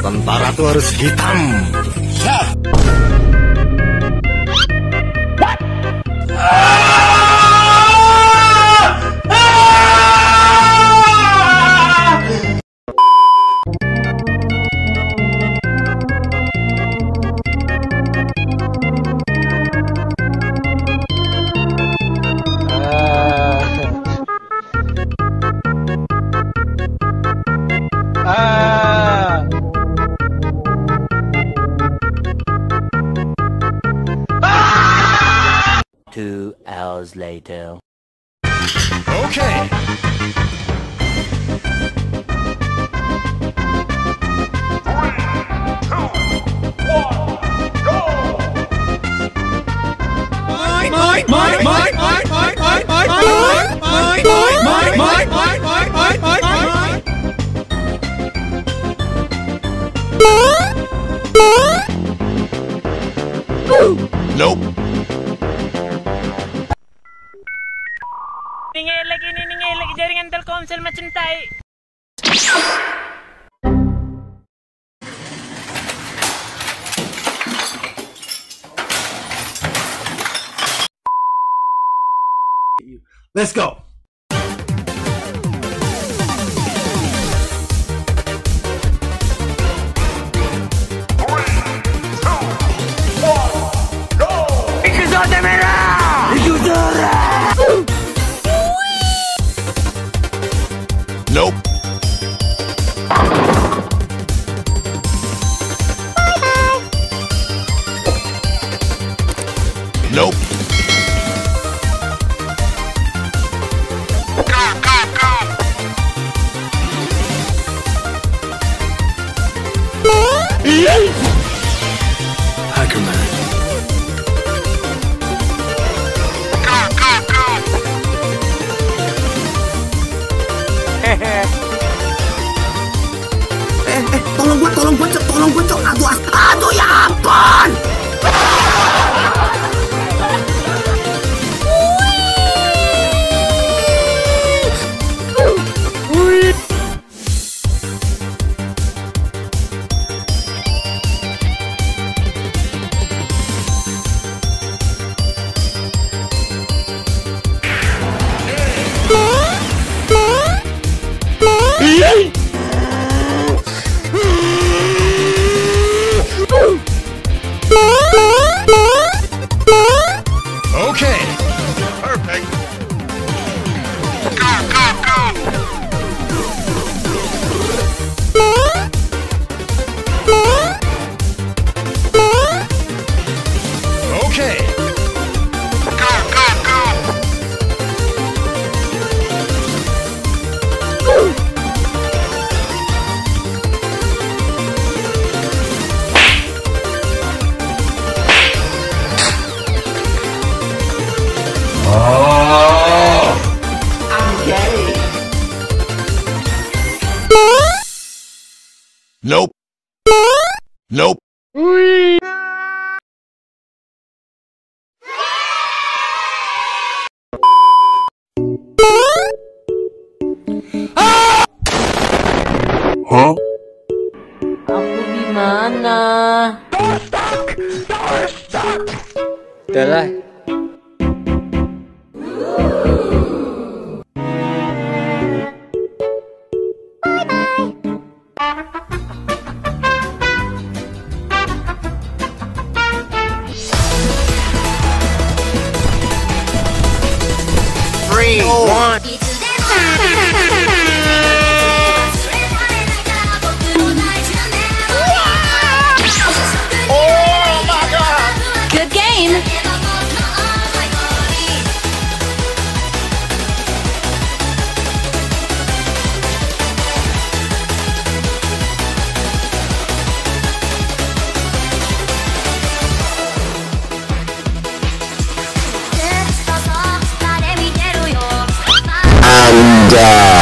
Tentara tuh harus hitam. Hours later. Okay. Nope. Ningel lagi jaringan Telkomsel macam tai. Let's go. Nope. Bye-bye. Nope. Go, go, go. Hacker man. Tolong gue cok, aduh ya ampun. Nope. Nope. Whee! Ah! Huh? Aku gimana? Door stuck. Udah lah. Yeah.